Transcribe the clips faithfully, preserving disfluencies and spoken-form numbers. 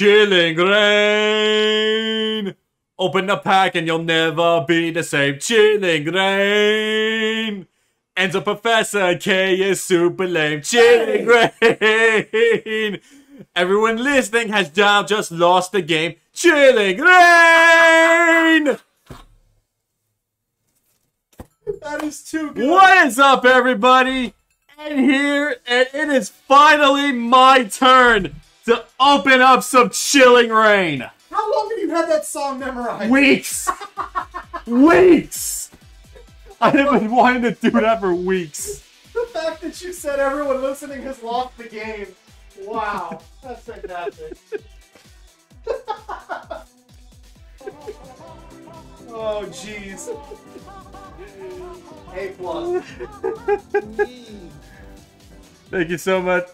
Chilling Reign! Open the pack and you'll never be the same. Chilling Reign! And the Professor K is super lame. Chilling Reign! Everyone listening has now just lost the game. Chilling Reign! That is too good. What is up, everybody? And here, and it is finally my turn to open up some Chilling Reign. How long have you had that song memorized? Weeks. Weeks. I have been wanting to do that for weeks. The fact that you said everyone listening has lost the game. Wow. That's fantastic. Oh, jeez. A plus. Thank you so much.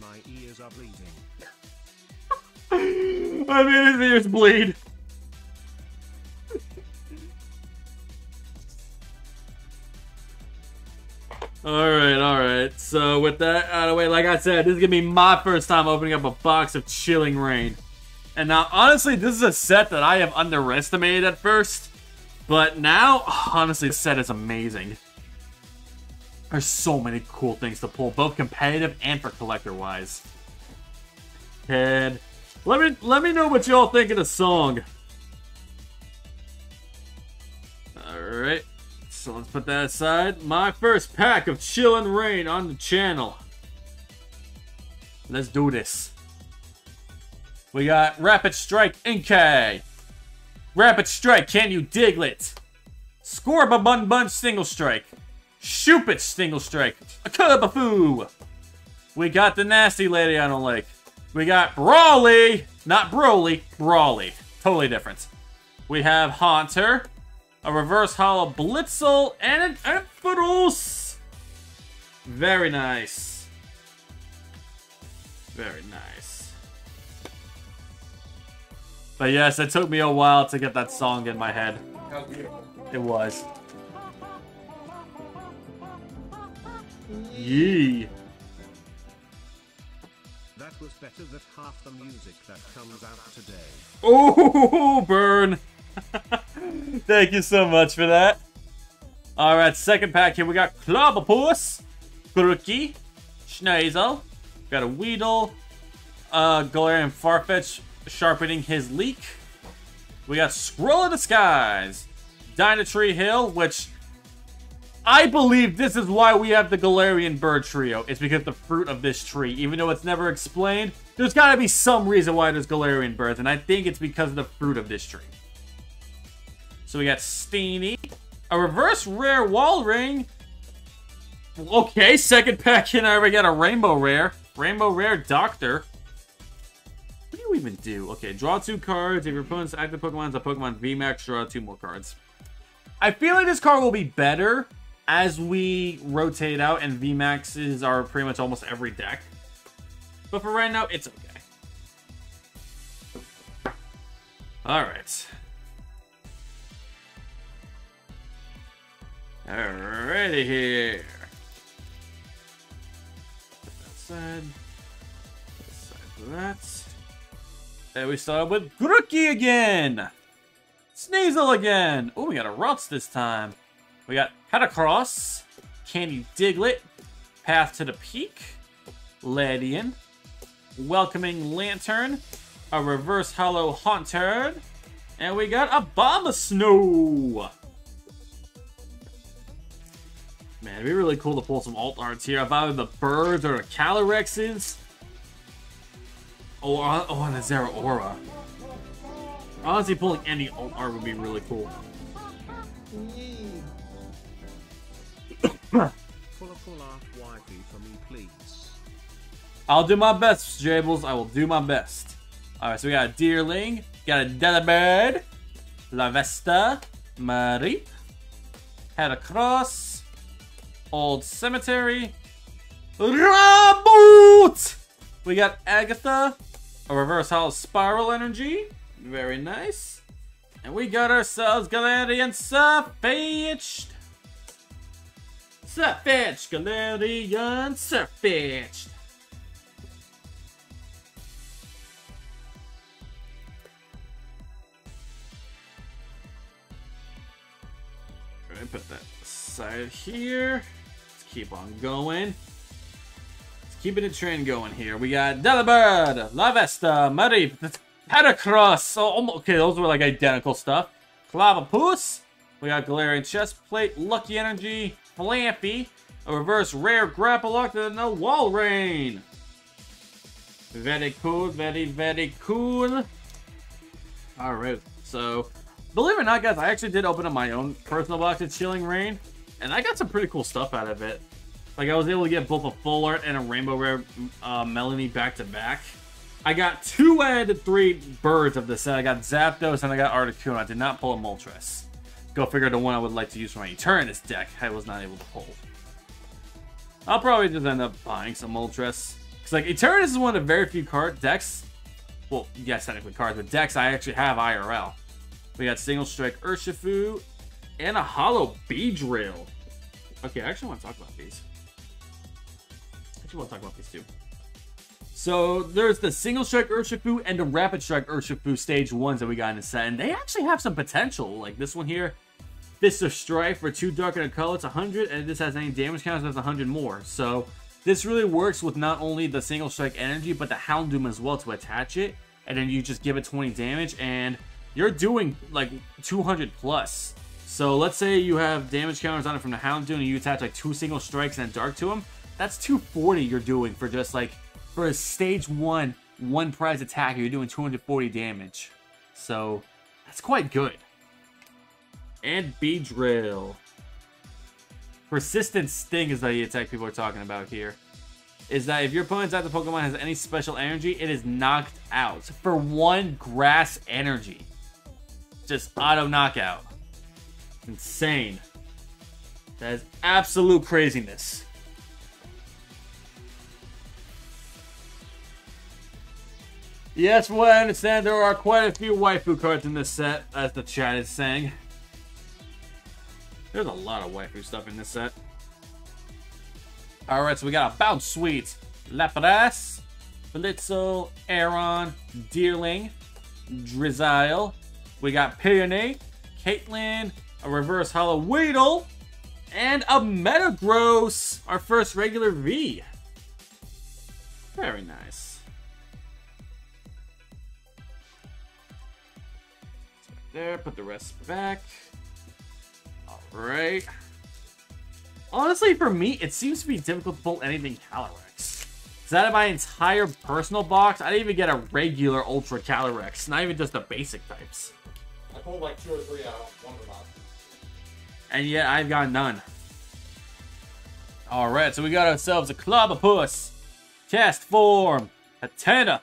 My ears are bleeding. I made his ears bleed. Alright, alright. So with that out of the way, like I said, this is gonna be my first time opening up a box of Chilling Reign. And now, honestly, this is a set that I have underestimated at first. But now, honestly, this set is amazing. There's so many cool things to pull, both competitive and for collector-wise. And let me let me know what y'all think of the song. Alright, so let's put that aside. My first pack of Chilling Reign on the channel. Let's do this. We got Rapid Strike Inkay. Rapid Strike, Can You Diglett? Scorbabunbun Single Strike. Shoopit Single Strike. A Cubafoo. We got the nasty lady I don't like. We got Brawly. Not Broly, Brawly. Totally different. We have Haunter. A reverse hollow Blitzle and an Ampharos. Very nice. Very nice. But yes, it took me a while to get that song in my head. How beautiful. It was. Yee. That was better than half the music that comes out today. Oh, burn. Thank you so much for that. Alright, second pack here. We got Clobber Puss, Grookey, Schneasel. Got a Weedle, uh, Galarian Farfetch'd. Sharpening his leak. We got Scroll of the Skies, Dynatree Hill, which I believe this is why we have the Galarian Bird Trio. It's because the fruit of this tree, even though it's never explained, there's got to be some reason why there's Galarian birds, and I think it's because of the fruit of this tree. So we got Steenie, a reverse rare Walrein. Okay, second pack in, I already got a Rainbow Rare, Rainbow Rare Doctor. Even do okay, draw two cards. If your opponent's active Pokemon's a Pokemon V MAX, draw two more cards. I feel like this card will be better as we rotate out, and V MAXs are pretty much almost every deck, but for right now, it's okay. All right, alrighty here. Put that aside, put that aside for that. And we start with Grookey again! Sneasel again! Oh, we got a Rotz this time. We got Head Across, Candy Diglett, Path to the Peak, Ledian, Welcoming Lantern, a reverse hollow Haunter, and we got a Abomasnow! Man, it'd be really cool to pull some alt arts here. I've either the birds or the Calyrex. Oh, oh, and a Zeraora. Honestly, pulling any alt art would be really cool. Pull a full art wifey for me, please. I'll do my best, Jables. I will do my best. Alright, so we got a Deerling. Got a Delibird. La Vesta. Marie. Head Across. Old Cemetery. Raboot! We got Agatha. A reverse hollow Spiral Energy. Very nice. And we got ourselves Galarian Farfetch'd. Farfetch'd. Galarian Farfetch'd. put that aside here. Let's keep on going. Let's keep the train going here. We got Delibird, La Vesta, Marie, Paracross. Oh, okay, those were like identical stuff. Clobber Puss. We got Galarian Chestplate, Lucky Energy, Flampy, a reverse rare Grappalock, and a Walrein. Very cool, very, very cool. Alright, so believe it or not, guys, I actually did open up my own personal box of Chilling Reign, and I got some pretty cool stuff out of it. Like, I was able to get both a full art and a Rainbow Rare uh, Melanie back-to-back. I got two out of three birds of this set. I got Zapdos and I got Articuno. I did not pull a Moltres. Go figure, the one I would like to use for my Eternatus deck, I was not able to pull. I'll probably just end up buying some Moltres. Because, like, Eternatus is one of the very few card decks. Well, yes, technically cards, but decks I actually have I R L. We got Single Strike Urshifu and a Hollow Beedrill. Okay, I actually want to talk about these. I actually want to talk about these too. So, there's the Single Strike Urshifu and the Rapid Strike Urshifu Stage ones that we got in the set. And they actually have some potential. Like this one here, Fist of Strife for two dark and a color, it's one hundred. And if this has any damage counts, that's one hundred more. So, this really works with not only the Single Strike energy, but the Houndoom as well to attach it. And then you just give it twenty damage, and you're doing like two hundred plus. So let's say you have damage counters on it from the Houndoom, and you attach like two Single Strikes and a Dark to them. That's two forty you're doing for just like, for a stage one, one prize attacker, you're doing two hundred forty damage. So that's quite good. And Beedrill. Persistent Sting is the attack people are talking about here. Is that if your opponent's after Pokemon has any special energy, it is knocked out for one grass energy. Just auto knockout. Insane. That is absolute craziness. Yes, from what I understand, there are quite a few waifu cards in this set, as the chat is saying. There's a lot of waifu stuff in this set. Alright, so we got a Bounce Sweet, Lapras, Blitzle, Aron, Deerling, Drizzile. We got Peony, Caitlyn, a reverse hollow Weedle, and a Metagross, our first regular V. Very nice. There, put the rest back. Right. Honestly, for me, it seems to be difficult to pull anything Calyrex. Because out of my entire personal box, I didn't even get a regular Ultra Calyrex. Not even just the basic types. I pulled like two or three out of one of the boxes. And yet, I've got none. Alright, so we got ourselves a Clobber Puss, Cast Form, Hatena,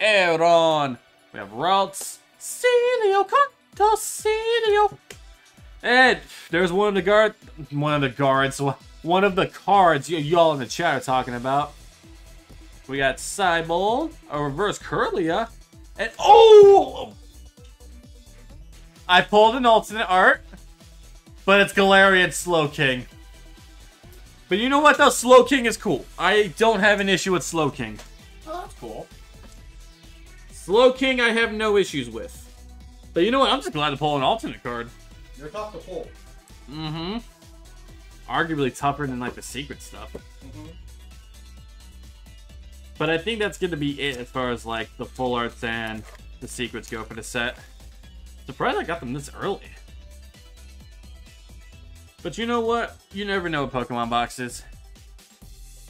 Aron. We have Ralts, Celio, Conto, Celio. And there's one of the guard, one of the guards, one of the cards y'all in the chat are talking about. We got Cybolt, a reverse Kirlia, and oh! I pulled an alternate art, but it's Galarian Slowking. But you know what though? Slowking is cool. I don't have an issue with Slowking. Oh, that's cool. Slowking I have no issues with. But you know what? I'm just glad to pull an alternate card. They're tough to pull. Mm-hmm. Arguably tougher than, like, the secret stuff. Mm-hmm. But I think that's going to be it as far as, like, the full arts and the secrets go for the set. Surprised I got them this early. But you know what? You never know with Pokemon boxes.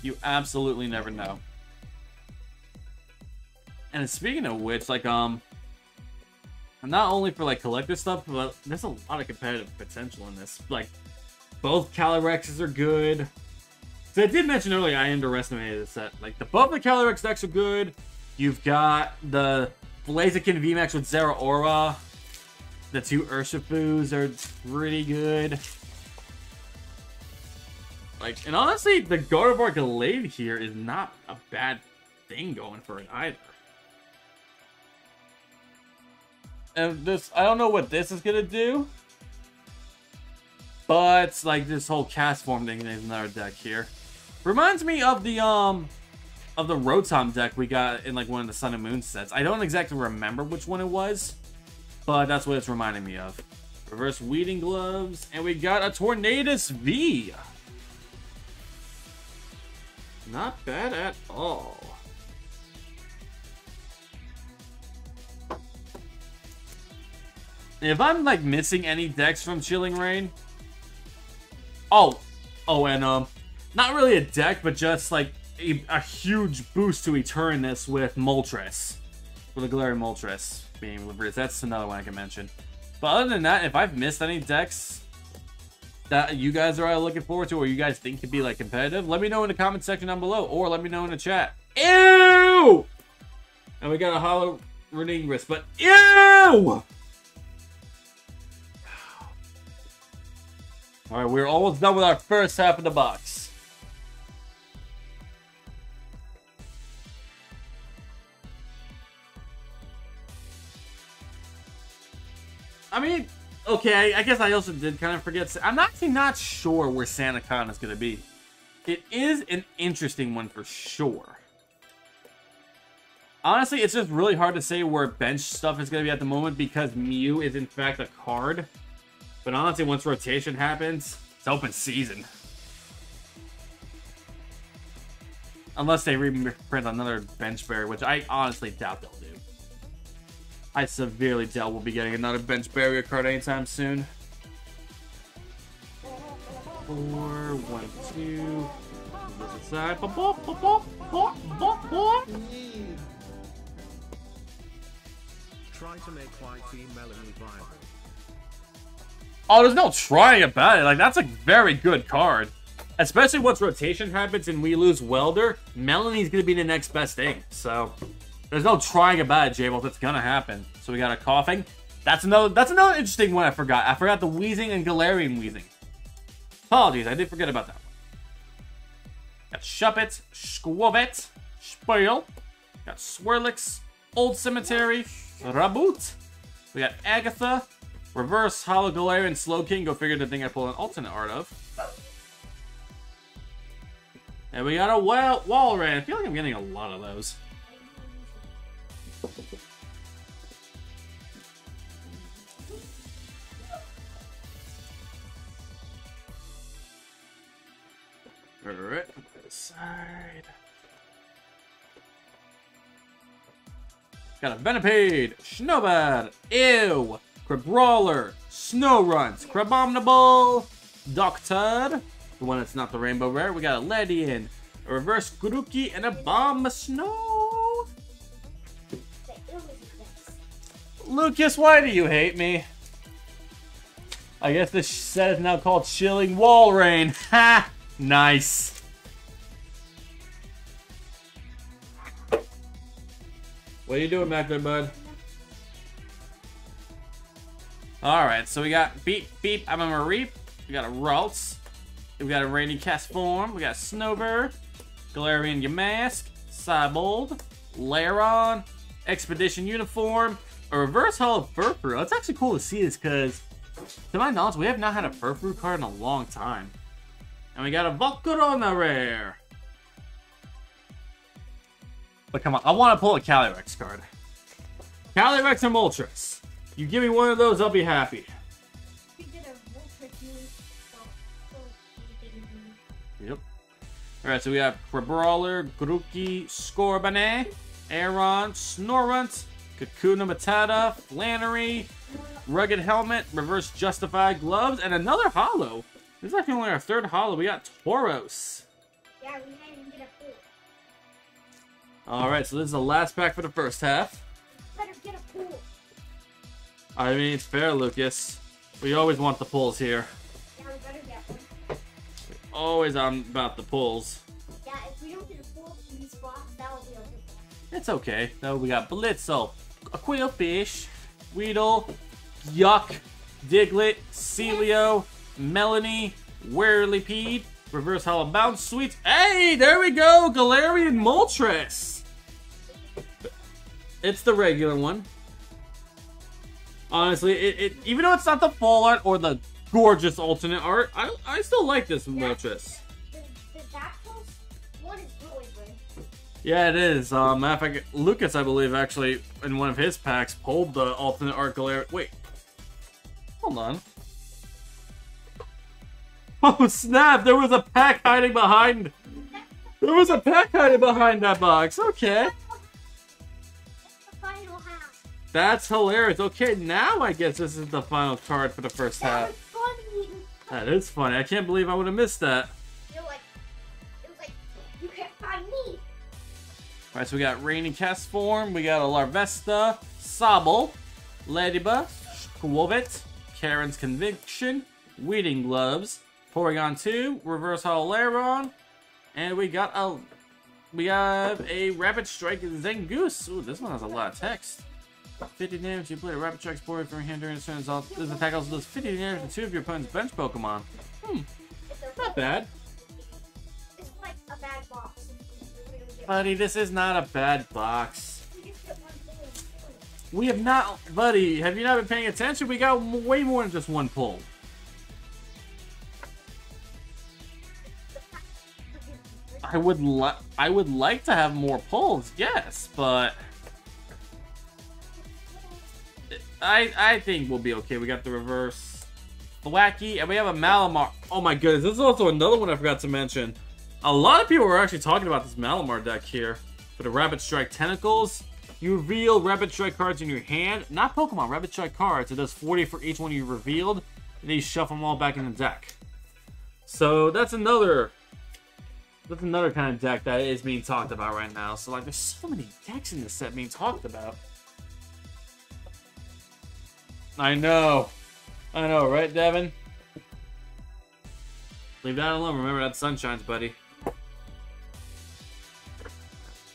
You absolutely never know. And speaking of which, like, um... not only for like collector stuff, but there's a lot of competitive potential in this. Like, both Calyrexes are good. So I did mention earlier I underestimated this set. Like, the both the Calyrex decks are good. You've got the Blaziken V MAX with Zeraora. The two Urshifus are pretty good. Like, and honestly, the Gardevoir Gallade here is not a bad thing going for it either. And this, I don't know what this is gonna do, but like this whole cast form thing is another deck here. Reminds me of the um, of the Rotom deck we got in like one of the Sun and Moon sets. I don't exactly remember which one it was, but that's what it's reminding me of. Reverse Weeding Gloves, and we got a Tornadus V. Not bad at all. If I'm like missing any decks from Chilling Reign, oh, oh, and um, not really a deck, but just like a, a huge boost to Eternatus with Moltres, with the Galarian Moltres being liberated. That's another one I can mention. But other than that, if I've missed any decks that you guys are looking forward to, or you guys think could be like competitive, let me know in the comment section down below, or let me know in the chat. Ew! And we got a Hollow Running Wrist, but ew! All right, we're almost done with our first half of the box. I mean, okay, I guess I also did kind of forget. I'm actually not sure where SantaCon is going to be. It is an interesting one for sure. Honestly, it's just really hard to say where bench stuff is going to be at the moment because Mew is in fact a card. But honestly, once rotation happens, it's open season. Unless they reprint another bench bear, which I honestly doubt they'll do. I severely doubt we'll be getting another bench barrier card anytime soon. Four, one, two. This side. Try to make white female viable. Oh, there's no trying about it. Like, that's a very good card. Especially once rotation happens and we lose Welder, Melanie's going to be the next best thing. So, there's no trying about it, J-Bolt. It's going to happen. So, we got a Coughing. That's another That's another interesting one I forgot. I forgot the Wheezing and Galarian Wheezing. Apologies, I did forget about that one. Got Shuppet, Squabbit, Spiel. Got Swirlix, Old Cemetery, Raboot. We got Agatha. Reverse Holo Galarian Slowking. Go figure the thing I pulled an alternate art of. And we got a Wal Walrein. I feel like I'm getting a lot of those. Alright, put this aside. Got a Venipede, Shnobad, ew! Crabrawler, Snow Runs, Crabominable, Doctor, the one that's not the Rainbow Rare. We got a Ledian, a Reverse Grookey, and a Abomasnow. Lucas, why do you hate me? I guess this set is now called Chilling Walrein. Ha! Nice. What are you doing back there, bud? Alright, so we got Beep Beep, I'm a Marie. We got a Ralts. We got a Rainy Cast Form. We got Snowbird, Galarian Yamask, Cybold, Laron, Expedition Uniform, a Reverse Holo Furfru. It's actually cool to see this because, to my knowledge, we have not had a Furfru card in a long time. And we got a Volcarona Rare. But come on, I want to pull a Calyrex card. Calyrex and Moltres. You give me one of those, I'll be happy. Yep. Alright, so we have Crabrawler, Grookey, Scorbane, Aron, Snorunt, Kakuna Matata, Flannery, Rugged Helmet, Reverse Justified Gloves, and another Holo. This is actually only our third Holo. We got Tauros. Yeah, we didn't get a pool. Alright, so this is the last pack for the first half. Better get a pool. I mean, it's fair, Lucas. We always want the pulls here. Yeah, we better get one. We always on about the pulls. Yeah, if we don't get a pull in these spots, that'll be okay. It's okay. Now we got Blitzle, a Quillfish, Weedle, Yuck, Diglett, Celio, Melanie, Whirlipede, Reverse Hollow Bounce, Sweet. Hey, there we go! Galarian Moltres! It's the regular one. Honestly, it, it even though it's not the full art or the gorgeous alternate art, I I still like this Moltres. The, the, the Dactyls one is really good. Yeah, it is. Um, matter of fact, Lucas, I believe, actually in one of his packs pulled the alternate art Galarian. Wait, Hold on. Oh snap, there was a pack hiding behind... There was a pack hiding behind that box, okay. It's the final half. That's hilarious. Okay, now I guess this is the final card for the first that half. Was funny. That is funny. I can't believe I would have missed that. You're like, it was like, you can't find me. Alright, so we got Rain and Cast Form, we got a La Vesta, Sobble, Ladybug, Squovit, Karen's Conviction, Weeding Gloves, Porygon two, Reverse Holaron, and we got a we have a Rapid Strike Zangoose. Ooh, this one has a lot of text. fifty damage, you play a Rapid Strike board from your hand during this turn. This attack also does fifty damage to two of your opponent's bench Pokemon. Hmm, not bad. It's like a bad box. Buddy, this is not a bad box. We have not, buddy, have you not been paying attention? We got way more than just one pull. I would like I would like to have more pulls, yes, but I I think we'll be okay. We got the reverse Thwacky, and we have a Malamar. Oh my goodness, this is also another one I forgot to mention. A lot of people were actually talking about this Malamar deck here for the Rapid Strike Tentacles. You reveal Rapid Strike cards in your hand, not Pokemon. Rapid Strike cards. It does forty for each one you revealed, and then you shuffle them all back in the deck. So that's another. That's another kind of deck that is being talked about right now. So, like, there's so many decks in this set being talked about. I know. I know, right, Devin? Leave that alone. Remember that Sunshine's, buddy.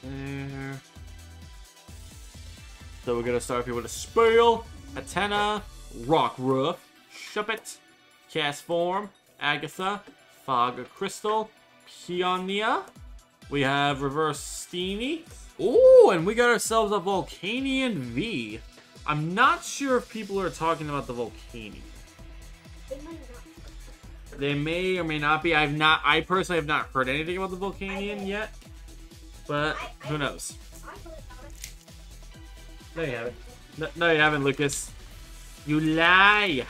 There. So, we're going to start here with a Spiral, Atenna, Rockruff, Shuppet, Cast Form, Agatha, Fog of Crystal, Peonia. We have Reverse Steenie. Ooh, and we got ourselves a Volcanion V. I'm not sure if people are talking about the Volcanion. They might not. They may or may not be. I've not. I personally have not heard anything about the Volcanion yet. But I, I, who knows? I, I heard no, you haven't. No, no, you haven't, Lucas. You lie.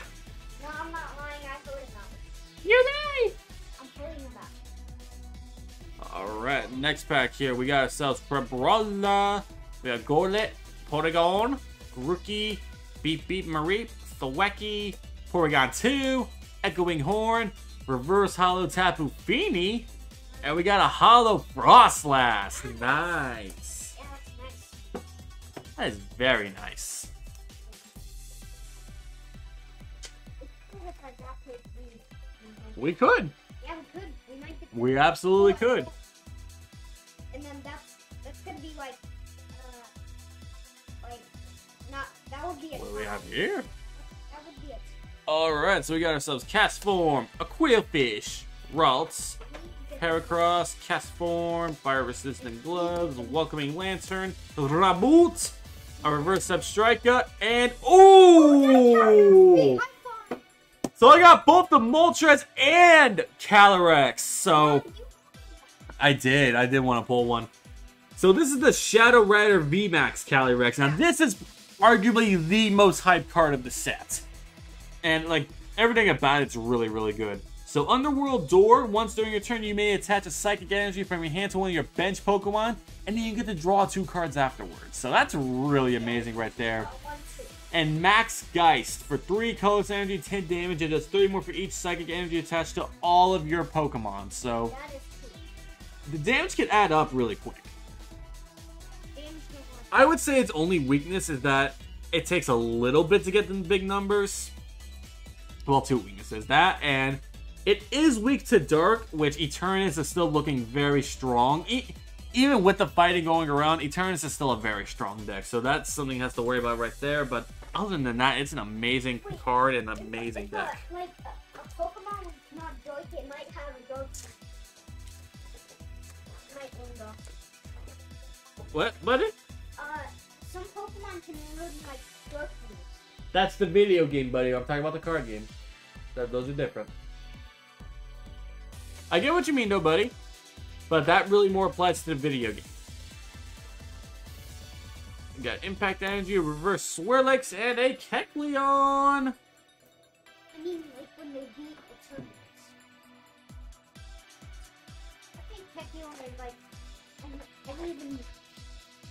No, I'm not lying. I heard about it. You lie. Alright, next pack here, we got ourselves Brawly, we got Golet, Porygon, Grookey, Beep Beep Marie, Thwacky, Porygon two, Echoing Horn, Reverse Hollow Tapu Fini, and we got a Hollow Frostlass. Nice. Yeah, that's nice. That is very nice. We could. Yeah, we could. We might get we absolutely could. And then that's that's gonna be like, uh, like not that would be it. What do we have here? That would be it. All right, so we got ourselves Cast Form, a Quillfish, Ralts, Paracross, Cast Form, Fire Resistant Gloves, Welcoming Lantern, Raboot, a Reverse Substrika, and ooh. So I got both the Moltres and Calyrex. So. I did. I did want to pull one. So this is the Shadow Rider V MAX Calyrex. Now this is arguably the most hyped card of the set. And like everything about it's really, really good. So Underworld Door, once during your turn you may attach a Psychic Energy from your hand to one of your bench Pokemon. And then you get to draw two cards afterwards. So that's really amazing right there. And Max Geist for three colorless energy, ten damage. It does thirty more for each Psychic Energy attached to all of your Pokemon. So... the damage can add up really quick. I would say its only weakness is that it takes a little bit to get them big numbers. Well, two weaknesses. That, and it is weak to Dark, which Eternatus is still looking very strong. E even with the fighting going around, Eternatus is still a very strong deck. So that's something it has to worry about right there. But other than that, it's an amazing Wait, card and an amazing it's deck. Not, like, a, a Pokemon was not Dark, it might have a Dark... What, buddy? Uh, some Pokemon can learn like Dark moves. That's the video game, buddy. I'm talking about the card game. That those are different. I get what you mean, though, buddy. But that really more applies to the video game. We got Impact Energy, Reverse Swirlix, and a Kecleon. I mean, like when they beat the tournaments. I think Pokemon is like, I don't even,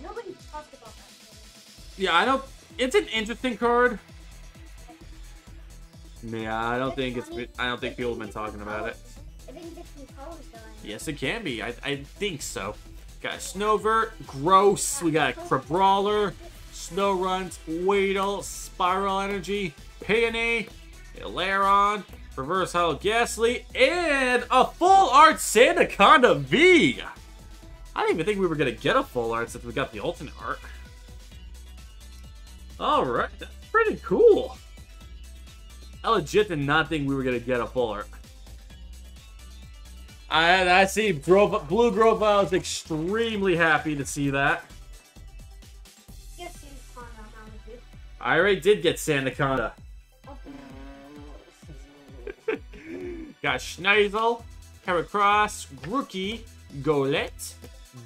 nobody talked about that. Yeah, I don't, it's an interesting card. Yeah, I don't think it's, I don't think people have been talking about it. I think this can color sign. Yes, it can be. I, I think so. Got a Snowvert, Gross. We got a Crabrawler, Snowrunt, Weedle, Spiral Energy, Peony, Aileron, Reverse Hollow Ghastly, and a Full Art Sandaconda V! I didn't even think we were going to get a Full Art since we got the alternate art. Alright, that's pretty cool. I legit did not think we were going to get a Full Art. I, I see Grove, Blue Grovyle is extremely happy to see that. I already did get Sandaconda. Got Sneasel, Paracross, Grookey, Golett,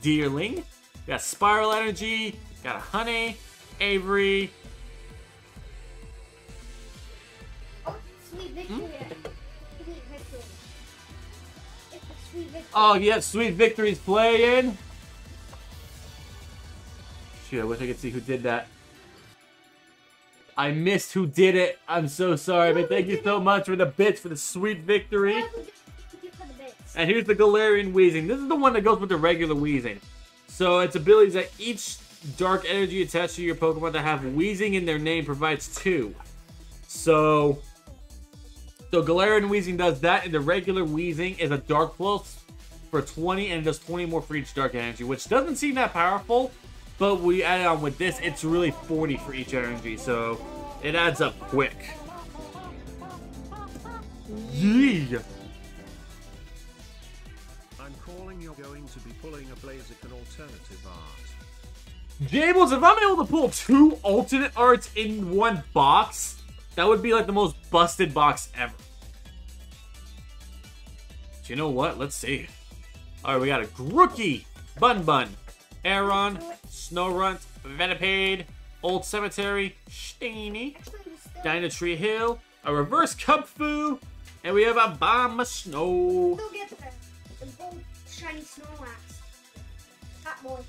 Deerling. Got Spiral Energy. Got a Honey, Avery. Oh, Sweet Victory. Hmm? Sweet Victory. It's a Sweet Victory. Oh, yeah, Sweet Victory's playing. Shoot, I wish I could see who did that. I missed who did it. I'm so sorry, but thank you so much for the bits, for the Sweet Victory. And here's the Galarian Weezing. This is the one that goes with the regular Weezing. So its abilities that each dark energy attached to your Pokemon that have Weezing in their name provides two. So, so Galarian Weezing does that, and the regular Weezing is a Dark Pulse for twenty, and it does twenty more for each dark energy, which doesn't seem that powerful. But we add on with this, it's really forty for each energy, so it adds up quick. Yeah. I'm calling you're going to be pulling a Blaziken alternative art. Jables, if I'm able to pull two alternate arts in one box, that would be like the most busted box ever. But you know what? Let's see. Alright, we got a Grookey, Bun Bun, Aeron, Snowrunt, Venipede, Old Cemetery, Steenie, Dynatree Hill, a Reverse Cubfu, and we have a Abomasnow.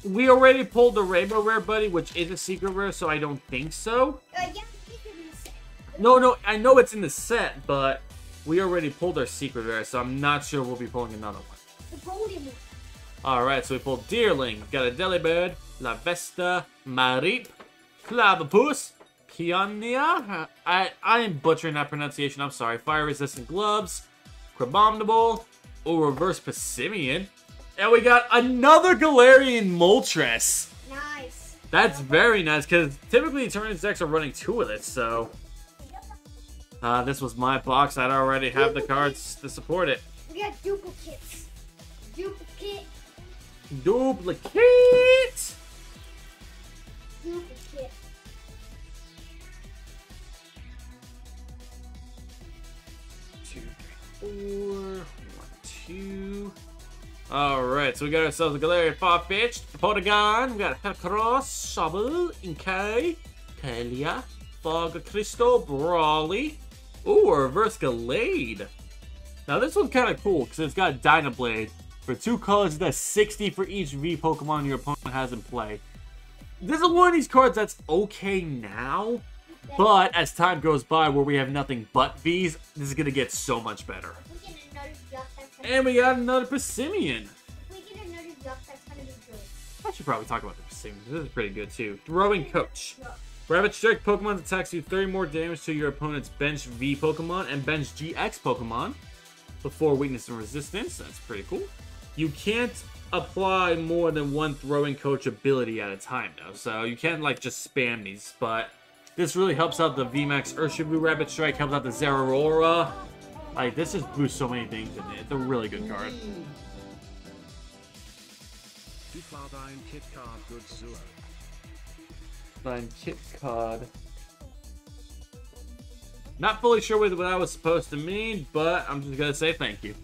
We already pulled the Rainbow Rare, buddy, which is a secret rare, so I don't think so. Uh, yeah, it's in the set. No, no, I know it's in the set, but we already pulled our secret rare, so I'm not sure we'll be pulling another one. The golden one. Alright, so we pulled Deerling, got a Delibird, La Vesta, Marie, Clobber Puss, Pionia. I, I am butchering that pronunciation, I'm sorry. Fire Resistant Gloves, Crabominable, or Reverse Passimian. And we got another Galarian Moltres. Nice. That's very nice, because typically tournament decks are running two of it, so. Uh, this was my box, I'd already have the cards to support it. We got duplicates. Duplicate. Duplicate! Duplicate. Two, three, four, one, two. Alright, so we got ourselves a Galarian Farfetch'd, Porygon, we got Head Across, Shabble, Inkay, Kalia, Fog Crystal, Brawly. Ooh, a Reverse Gallade. Now this one's kind of cool because it's got Dynablade. For two colors, that's sixty for each V Pokemon your opponent has in play. This is one of these cards that's okay now, but as time goes by where we have nothing but Vs, this is going to get so much better. If we get another duck, that's gonna and we got another Passimian. If we get another duck, that's going to be good. I should probably talk about the Passimian. This is pretty good too. Throwing Coach. Rapid Strike Pokemon attacks do thirty more damage to your opponent's Bench V Pokemon and Bench G X Pokemon before weakness and resistance. That's pretty cool. You can't apply more than one throwing coach ability at a time, though. So you can't, like, just spam these. But this really helps out the V MAX Urshifu. Rapid Strike helps out the Zeraora. Like, this just boosts so many things in it. It's a really good card. Dein Kit Card, good Zero. Dein Kit Card. Not fully sure what I was supposed to mean, but I'm just going to say thank you.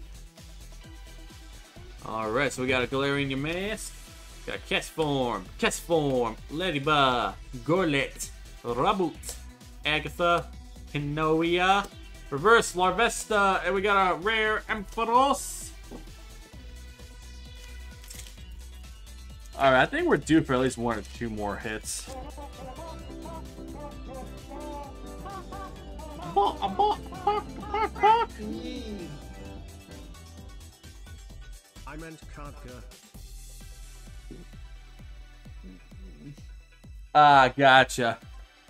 Alright, so we got a Galarian Mask, got Cast Form, Cast Form, Ladybug, Golett, Raboot, Agatha, Pinoia, Reverse La Vesta, and we got a rare Ampharos. Alright, I think we're due for at least one or two more hits. I meant Kanka. Ah, gotcha.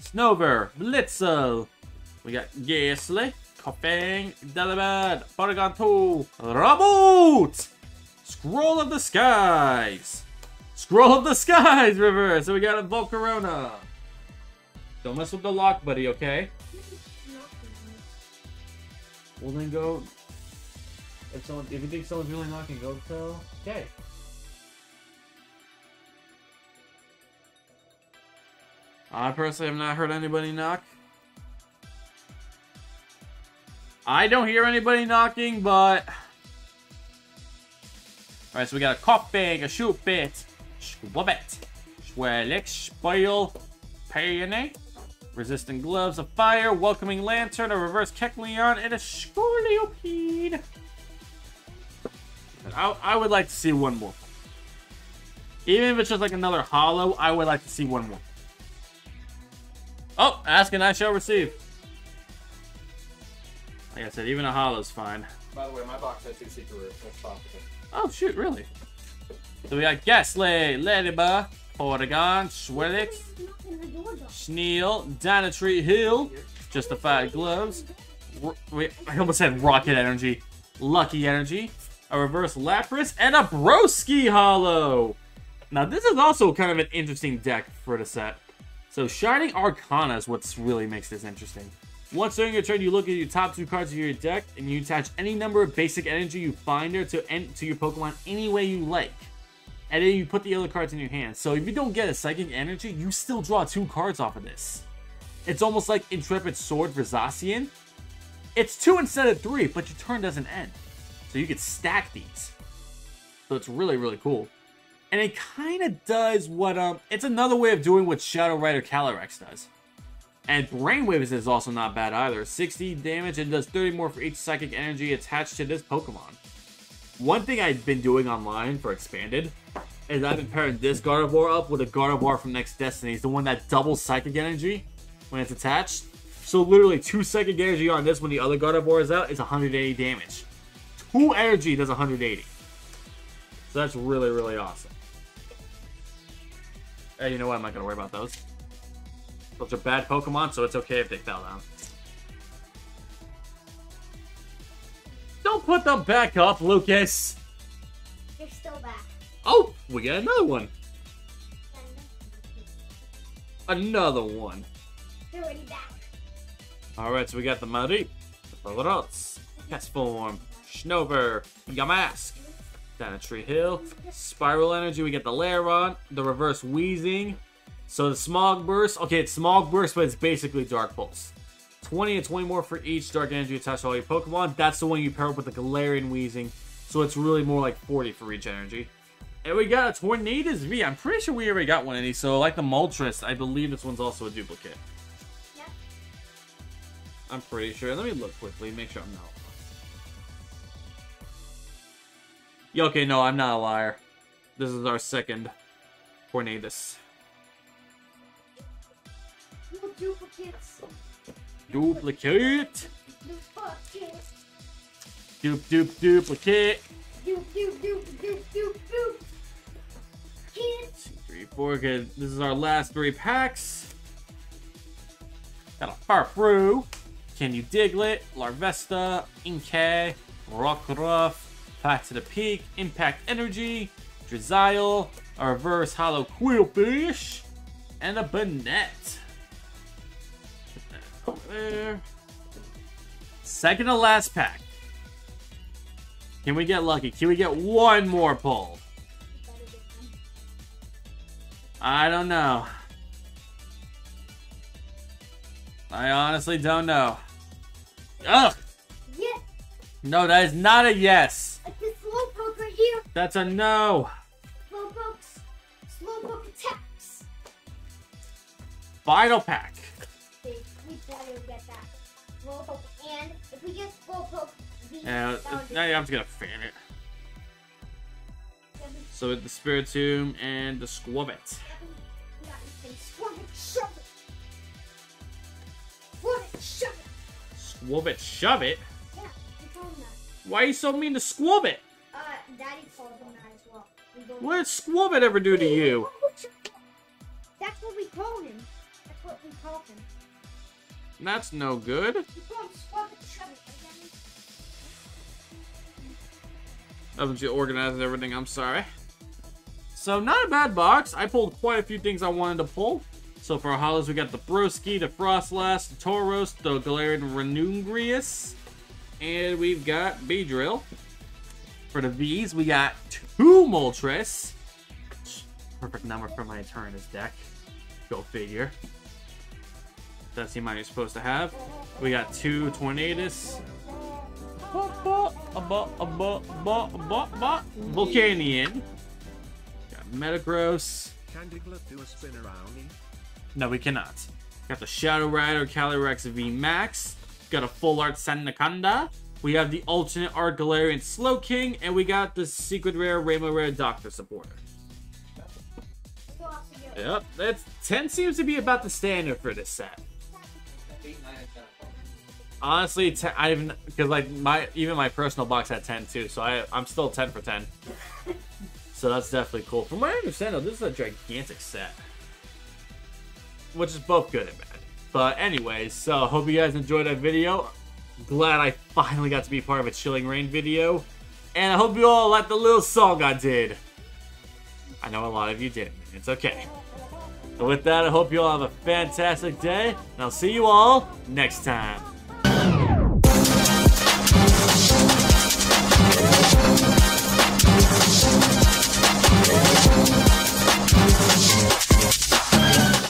Snover, Blitzle. We got Gastly, Koffing, Delibird, Paragon two, Raboot! Scroll of the Skies! Scroll of the Skies, River! So we got a Volcarona. Don't mess with the lock, buddy, okay? Well then go... If someone, if you think someone's really knocking, go tell... Okay. I personally have not heard anybody knock. I don't hear anybody knocking, but... Alright, so we got a Koffing, a Shoopit, Schwabbit, Schwelix, Spoil, Payonet, Resistant Gloves of Fire, Welcoming Lantern, a Reverse Kecleon, and a Scorleopede. I, I would like to see one more. Even if it's just like another hollow, I would like to see one more. Oh, ask and I shall receive. Like I said, even a hollow's fine. By the way, my box had two secret rares. That's possible. Oh, shoot, really? So we got Gastly, Lediba, Porygon, Swellix, Sneal, Dynatree Hill, Justified Gloves. Wait, I almost had Rocket Energy, Lucky Energy, a Reverse Lapras, and a Broski Hollow. Now, this is also kind of an interesting deck for the set. So, Shining Arcana is what really makes this interesting. Once during your turn, you look at your top two cards of your deck, and you attach any number of basic energy you find there to end to your Pokemon any way you like. And then you put the other cards in your hand. So if you don't get a Psychic Energy, you still draw two cards off of this. It's almost like Intrepid Sword for Zacian. It's two instead of three, but your turn doesn't end. So you could stack these. So it's really, really cool. And it kind of does what, um, it's another way of doing what Shadow Rider Calyrex does. And Brainwaves is also not bad either. sixty damage and does thirty more for each psychic energy attached to this Pokemon. One thing I've been doing online for Expanded is I've been pairing this Gardevoir up with a Gardevoir from Next Destiny. It's the one that doubles psychic energy when it's attached. So literally two psychic energy on this when the other Gardevoir is out is one hundred eighty damage. Two energy does one hundred eighty. So that's really, really awesome. Hey, you know what? I'm not going to worry about those. Those are bad Pokemon, so it's okay if they fell down. Don't put them back up, Lucas! They're still back. Oh! We got another one! Another one. They're already back. Alright, so we got the Marie, the Polarots, Cast Form, Snover, Yamask, Dynatree Hill, Spiral Energy, we get the Lairon, the Reverse Weezing. So the Smog Burst, okay, it's Smog Burst, but it's basically Dark Pulse. twenty and twenty more for each Dark Energy attached to all your Pokemon. That's the one you pair up with the Galarian Weezing, so it's really more like forty for each energy. And we got a Tornadus V. I'm pretty sure we already got one of these, so like the Moltres, I believe this one's also a duplicate. Yep. I'm pretty sure. Let me look quickly, make sure I'm not a liar. Okay, no, I'm not a liar. This is our second Tornadus. Duplicates. Duplicate. Dupe, dupe, duplicate. Dupe, dupe, dupe, dupe, dupe, dupe. Two, three, four. Good. This is our last three packs. Got a Farfru. Can you Diglett? Larvesta. Inkay. Rockruff. Path to the Peak. Impact Energy. Drizzile. A Reverse Hollow Quillfish. And a Banette. There. Second to last pack. Can we get lucky? Can we get one more pull? I don't know. I honestly don't know. Ugh! Yes. No, that is not a yes. Like this Slowpoke right here. That's a no. Slowpokes. Slowpoke attacks. Final pack. Get that. Roll and If we get Bullpup, we yeah, it, now I'm just gonna fan it. So the Spiritomb and the Squabbit. Squabbit, shove it. Yeah, I told him that. Why are you so mean to Squabbit? Uh, Daddy told him that as well. We what did Squabbit ever do to you? That's what we call him. That's what we call him. That's no good. We call him Squabbit, shove it. Doesn't she organize everything? I'm sorry. So not a bad box. I pulled quite a few things I wanted to pull. So for our hollows, we got the Broski, the Frostlass, the Tauros, the Galarian Renungrius, and we've got Beedrill. For the V's, we got two Moltres. Perfect number for my Eternatus deck. Go figure. That's the amount you're supposed to have. We got two Tornadus. Volcanion. Got Metagross. Do a spin around. No, we cannot. Got the Shadow Rider, Calyrex V MAX. Got a full art Sandaconda. We have the alternate art Galarian Slowking, and we got the secret rare Rainbow Rare Doctor Supporter. Yep, that's ten seems to be about the standard for this set. Honestly, ten, I even because like my even my personal box had ten too, so I I'm still ten for ten. So that's definitely cool. From what I understand, though, this is a gigantic set, which is both good and bad. But anyways, so hope you guys enjoyed that video. Glad I finally got to be part of a Chilling Reign video, and I hope you all liked the little song I did. I know a lot of you didn't. It's okay. So with that, I hope you all have a fantastic day, and I'll see you all next time.